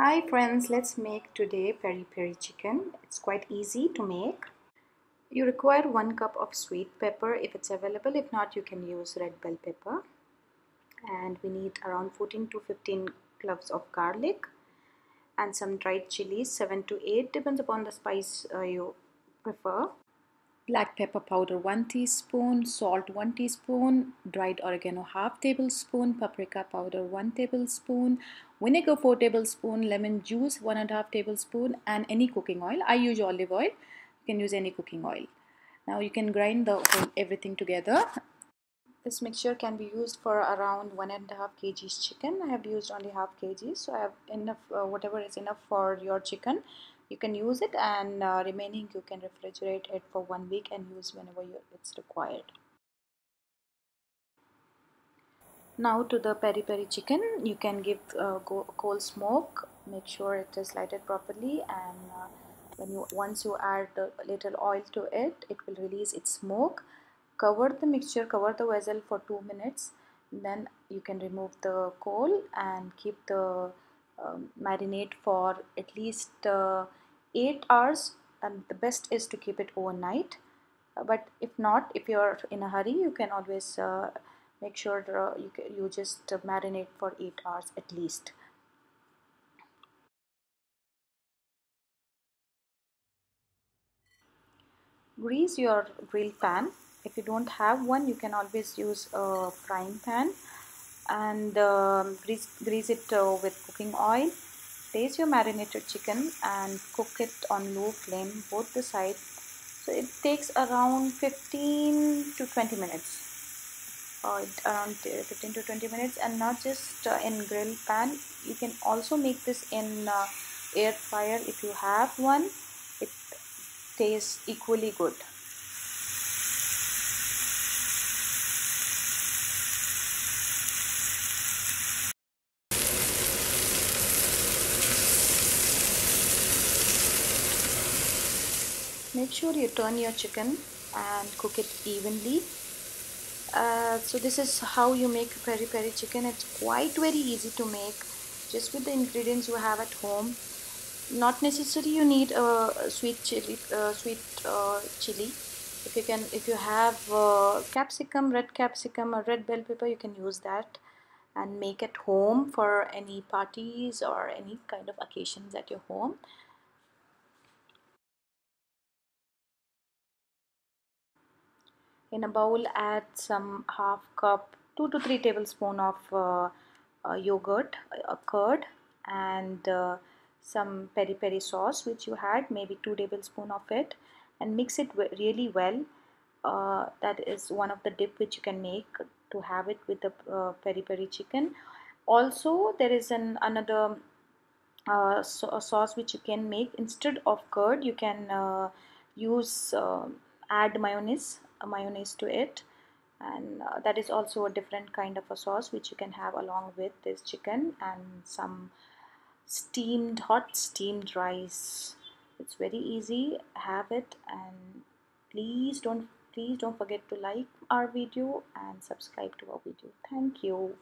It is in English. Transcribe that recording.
Hi friends, let's make today peri-peri chicken. It's quite easy to make. You require 1 cup of sweet pepper if it's available. If not, you can use red bell pepper. And we need around 14 to 15 cloves of garlic and some dried chilies, 7 to 8, depends upon the spice you prefer. Black pepper powder 1 teaspoon, salt 1 teaspoon, dried oregano half tablespoon, paprika powder 1 tablespoon, vinegar 4 tablespoon, lemon juice 1.5 tablespoon, and any cooking oil. I use olive oil. You can use any cooking oil. Now you can grind everything together. This mixture can be used for around 1.5 kg chicken. I have used only half kg, so I have enough. Whatever is enough for your chicken, you can use it, and remaining you can refrigerate it for 1 week and use whenever it's required. Now to the peri-peri chicken, you can give coal smoke. Make sure it is lighted properly, and once you add a little oil to it, it will release its smoke. Cover the mixture, cover the vessel for 2 minutes. Then you can remove the coal and keep the marinate for at least 8 hours, and the best is to keep it overnight, but if you are in a hurry, you can always make sure you just marinate for 8 hours at least. Grease your grill pan. If you don't have one, you can always use a frying pan, and grease it with cooking oil. Place your marinated chicken and cook it on low flame, both the sides. So it takes around 15 to 20 minutes. And not just in grill pan. You can also make this in air fryer if you have one. It tastes equally good. Make sure you turn your chicken and cook it evenly. So this is how you make peri-peri chicken. It's very easy to make, just with the ingredients you have at home. Not necessary you need a sweet chili. If you have capsicum, red capsicum or red bell pepper, you can use that and make at home for any parties or any kind of occasions at your home. In a bowl, add some half cup, 2 to 3 tablespoon of yogurt, curd, and some peri-peri sauce which you had, maybe 2 tablespoons of it, and mix it really well. That is one of the dip which you can make to have it with the peri-peri chicken. Also, there is another sauce which you can make. Instead of curd, you can add mayonnaise to it, and that is also a different kind of a sauce which you can have along with this chicken, and some hot steamed rice. It's very easy. Have it, and please don't forget to like our video and subscribe to our video. Thank you.